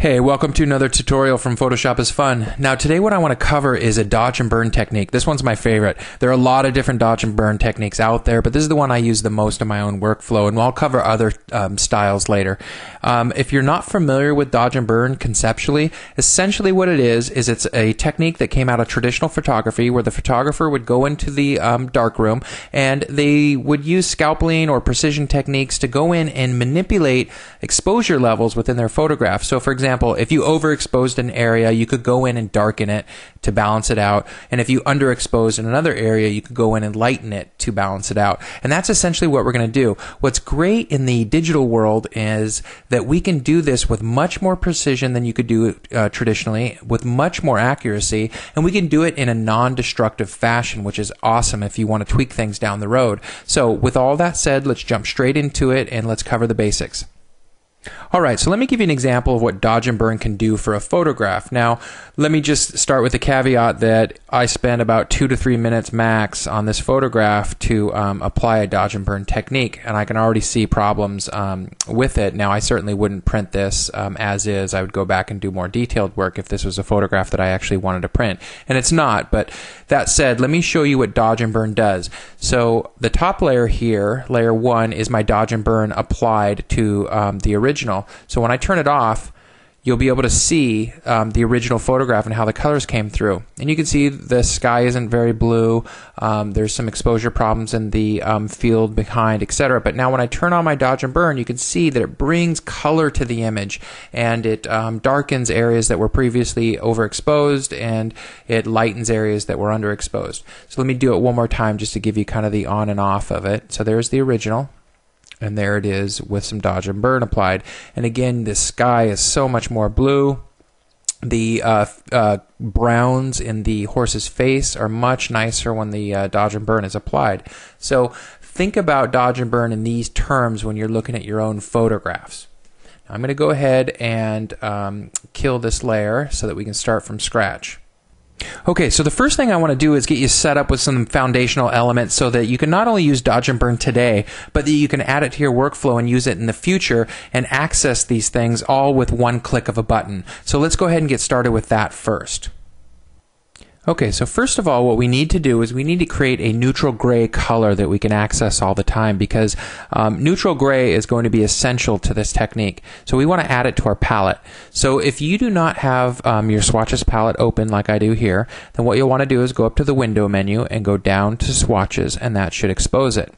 Hey, welcome to another tutorial from Photoshop is Fun. Now today what I want to cover is a dodge and burn technique. This one's my favorite. There are a lot of different dodge and burn techniques out there, but this is the one I use the most in my own workflow, and I'll cover other styles later. If you're not familiar with dodge and burn conceptually, essentially what it is it's a technique that came out of traditional photography where the photographer would go into the darkroom and they would use scalpeling or precision techniques to go in and manipulate exposure levels within their photograph. So for example, if you overexposed an area, you could go in and darken it to balance it out. And if you underexposed in another area, you could go in and lighten it to balance it out. And that's essentially what we're going to do. What's great in the digital world is that we can do this with much more precision than you could do it traditionally, with much more accuracy, and we can do it in a non-destructive fashion, which is awesome if you want to tweak things down the road. So with all that said, let's jump straight into it and let's cover the basics. Alright, so let me give you an example of what dodge and burn can do for a photograph. Now, let me just start with the caveat that I spend about 2 to 3 minutes max on this photograph to apply a dodge and burn technique, and I can already see problems with it. Now, I certainly wouldn't print this as is. I would go back and do more detailed work if this was a photograph that I actually wanted to print, and it's not. But that said, let me show you what dodge and burn does. So the top layer here, layer 1, is my dodge and burn applied to the original. So when I turn it off, you'll be able to see the original photograph and how the colors came through. And you can see the sky isn't very blue. There's some exposure problems in the field behind, etc. But now when I turn on my dodge and burn, you can see that it brings color to the image, and it darkens areas that were previously overexposed, and it lightens areas that were underexposed. So let me do it one more time just to give you kind of the on and off of it. So there's the original. And there it is with some dodge and burn applied. And again, the sky is so much more blue. The browns in the horse's face are much nicer when the dodge and burn is applied. So think about dodge and burn in these terms when you're looking at your own photographs. Now, I'm going to go ahead and kill this layer so that we can start from scratch. Okay, so the first thing I want to do is get you set up with some foundational elements so that you can not only use dodge and burn today, but that you can add it to your workflow and use it in the future and access these things all with one click of a button. So let's go ahead and get started with that first. Okay, so first of all, what we need to do is we need to create a neutral gray color that we can access all the time, because neutral gray is going to be essential to this technique. So we want to add it to our palette. So if you do not have your swatches palette open like I do here, then what you'll want to do is go up to the window menu and go down to swatches, and that should expose it.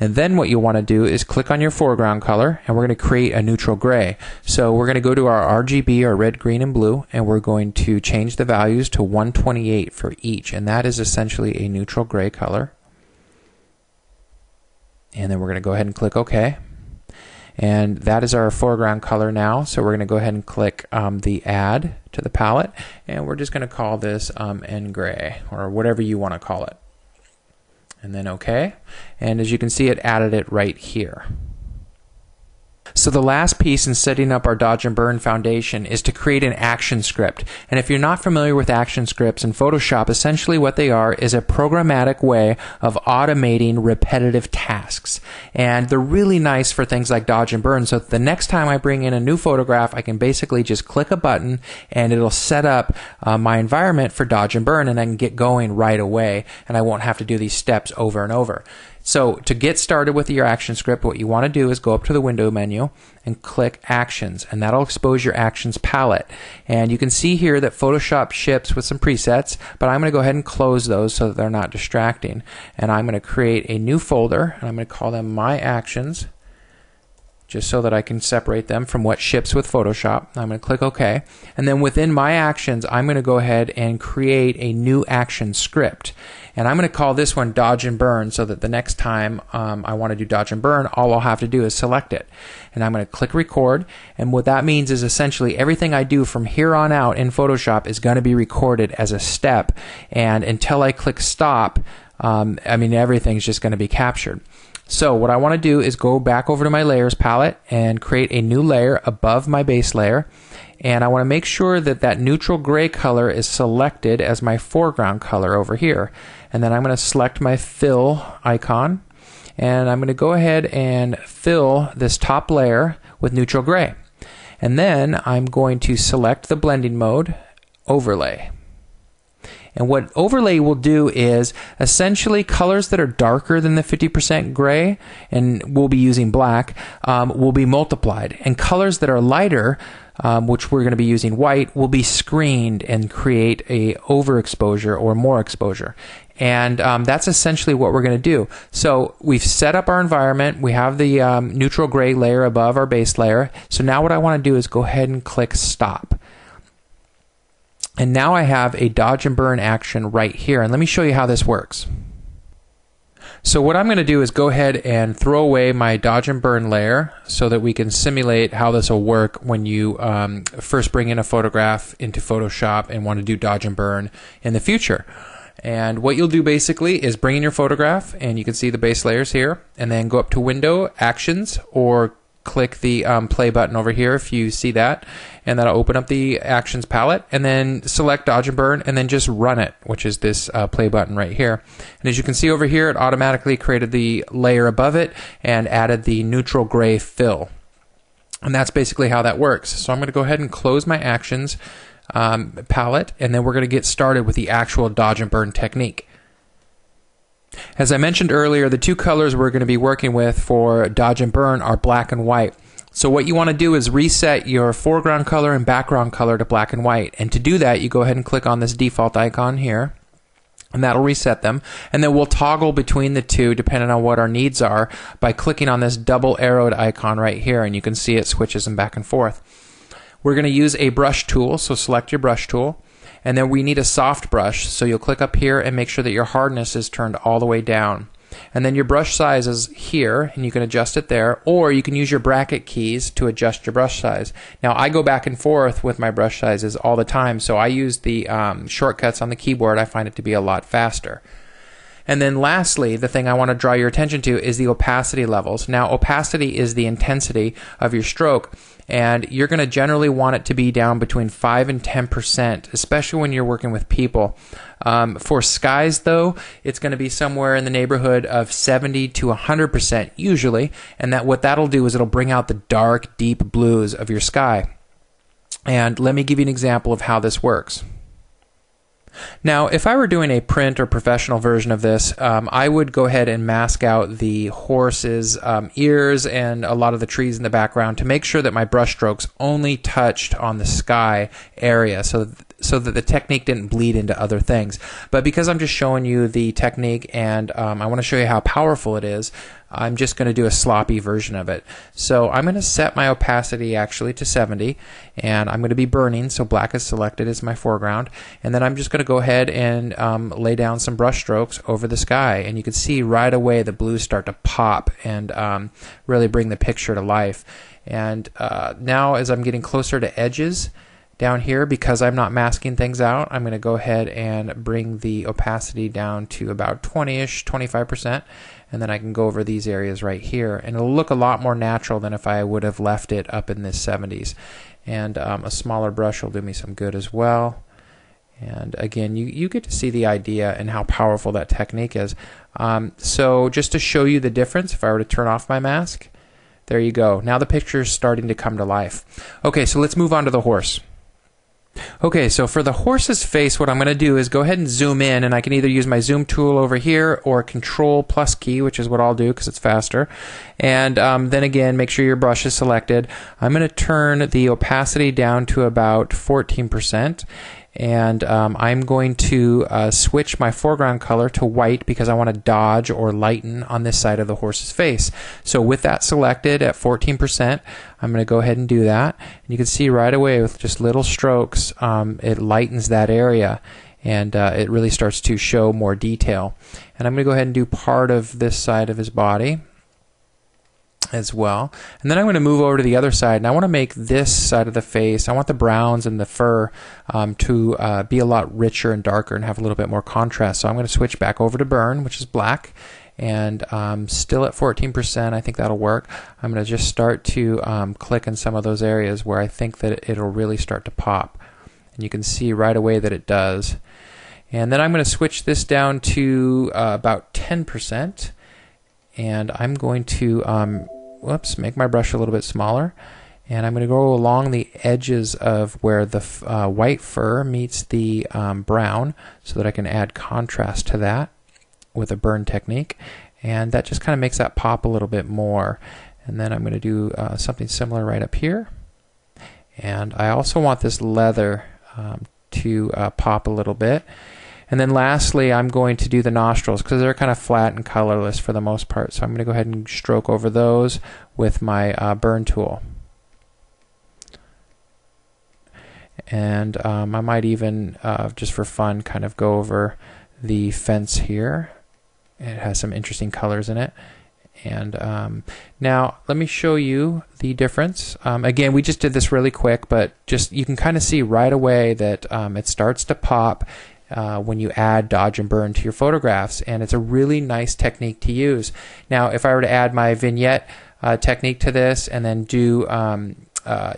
And then what you want to do is click on your foreground color, and we're going to create a neutral gray. So we're going to go to our RGB, our red, green, and blue, and we're going to change the values to 128 for each, and that is essentially a neutral gray color. And then we're going to go ahead and click OK. And that is our foreground color now, so we're going to go ahead and click the Add to the palette, and we're just going to call this N-gray, or whatever you want to call it. And then OK. And as you can see, it added it right here. So the last piece in setting up our dodge and burn foundation is to create an action script. And if you're not familiar with action scripts in Photoshop, essentially what they are is a programmatic way of automating repetitive tasks. And they're really nice for things like dodge and burn. So the next time I bring in a new photograph, I can basically just click a button and it'll set up my environment for dodge and burn, and I can get going right away, and I won't have to do these steps over and over. So to get started with your action script, what you want to do is go up to the window menu and click Actions, and that'll expose your Actions palette. And you can see here that Photoshop ships with some presets, but I'm going to go ahead and close those so that they're not distracting. And I'm going to create a new folder, and I'm going to call them My Actions, just so that I can separate them from what ships with Photoshop. I'm going to click OK. And then within My Actions, I'm going to go ahead and create a new action script. And I'm going to call this one Dodge and Burn, so that the next time I want to do Dodge and Burn, all I'll have to do is select it. And I'm going to click Record. And what that means is essentially everything I do from here on out in Photoshop is going to be recorded as a step. And until I click Stop, I mean, everything's just going to be captured. So what I want to do is go back over to my Layers palette and create a new layer above my base layer. And I want to make sure that that neutral gray color is selected as my foreground color over here. And then I'm going to select my fill icon, and I'm going to go ahead and fill this top layer with neutral gray. And then I'm going to select the blending mode, overlay. And what overlay will do is essentially colors that are darker than the 50% gray, and we'll be using black, will be multiplied. And colors that are lighter, which we're going to be using white, will be screened and create a overexposure or more exposure. And that's essentially what we're going to do. So we've set up our environment. We have the neutral gray layer above our base layer. So now what I want to do is go ahead and click stop. And now I have a dodge and burn action right here. And let me show you how this works. So what I'm going to do is go ahead and throw away my dodge and burn layer so that we can simulate how this will work when you first bring in a photograph into Photoshop and want to do dodge and burn in the future. And what you'll do basically is bring in your photograph, and you can see the base layers here, and then go up to Window, Actions, or click the play button over here if you see that, and that'll open up the actions palette, and then select dodge and burn, and then just run it, which is this play button right here. And as you can see over here, it automatically created the layer above it and added the neutral gray fill. And that's basically how that works. So I'm going to go ahead and close my actions palette, and then we're going to get started with the actual dodge and burn technique. As I mentioned earlier, the two colors we're going to be working with for dodge and burn are black and white. So what you want to do is reset your foreground color and background color to black and white. And to do that, you go ahead and click on this default icon here, and that'll reset them. And then we'll toggle between the two depending on what our needs are by clicking on this double arrowed icon right here, and you can see it switches them back and forth. We're going to use a brush tool, so select your brush tool. And then we need a soft brush, so you'll click up here and make sure that your hardness is turned all the way down. And then your brush size is here, and you can adjust it there, or you can use your bracket keys to adjust your brush size. Now, I go back and forth with my brush sizes all the time, so I use the shortcuts on the keyboard. I find it to be a lot faster. And then lastly, the thing I want to draw your attention to is the opacity levels. Now, opacity is the intensity of your stroke, and you're going to generally want it to be down between 5 and 10%, especially when you're working with people. For skies, though, it's going to be somewhere in the neighborhood of 70 to 100% usually, and that what that'll do is it'll bring out the dark, deep blues of your sky. And let me give you an example of how this works. Now, if I were doing a print or professional version of this, I would go ahead and mask out the horse's ears and a lot of the trees in the background to make sure that my brush strokes only touched on the sky area so that the technique didn't bleed into other things. But because I'm just showing you the technique and I want to show you how powerful it is, I'm just going to do a sloppy version of it. So I'm going to set my opacity actually to 70, and I'm going to be burning, so black is selected as my foreground. And then I'm just going to go ahead and lay down some brush strokes over the sky, and you can see right away the blues start to pop and really bring the picture to life. And now as I'm getting closer to edges, down here, because I'm not masking things out, I'm going to go ahead and bring the opacity down to about 20-ish, 25%, and then I can go over these areas right here, and it'll look a lot more natural than if I would have left it up in the 70s. And a smaller brush will do me some good as well. And again, you get to see the idea and how powerful that technique is. So just to show you the difference, if I were to turn off my mask, there you go. Now the picture's starting to come to life. Okay, so let's move on to the horse. Okay, so for the horse's face, what I'm going to do is go ahead and zoom in, and I can either use my zoom tool over here or Control+Key, which is what I'll do because it's faster. And then again, make sure your brush is selected. I'm going to turn the opacity down to about 14%, and I'm going to switch my foreground color to white because I want to dodge or lighten on this side of the horse's face. So with that selected at 14%, I'm going to go ahead and do that. And you can see right away with just little strokes, it lightens that area, and it really starts to show more detail. And I'm going to go ahead and do part of this side of his body as well. And then I'm going to move over to the other side, and I want to make this side of the face, I want the browns and the fur to be a lot richer and darker and have a little bit more contrast. So I'm going to switch back over to burn, which is black, and still at 14%, I think that'll work. I'm going to just start to click in some of those areas where I think that it'll really start to pop. And you can see right away that it does. And then I'm going to switch this down to about 10%, and I'm going to make my brush a little bit smaller, And I'm going to go along the edges of where the white fur meets the brown, so that I can add contrast to that with a burn technique. And that just kind of makes that pop a little bit more. And then I'm going to do something similar right up here. And I also want this leather to pop a little bit. And then lastly, I'm going to do the nostrils, because they're kind of flat and colorless for the most part. So I'm going to go ahead and stroke over those with my burn tool. And I might even, just for fun, kind of go over the fence here. It has some interesting colors in it. And now let me show you the difference. Again, we just did this really quick, but just you can kind of see right away that it starts to pop when you add dodge and burn to your photographs, and it's a really nice technique to use. Now, if I were to add my vignette technique to this and then do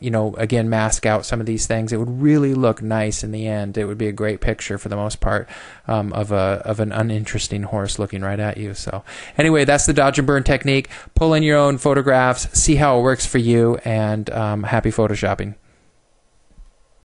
you know, again, mask out some of these things, it would really look nice in the end. It would be a great picture for the most part of an uninteresting horse looking right at you. So anyway, that's the dodge and burn technique. Pull in your own photographs, see how it works for you, and happy photoshopping.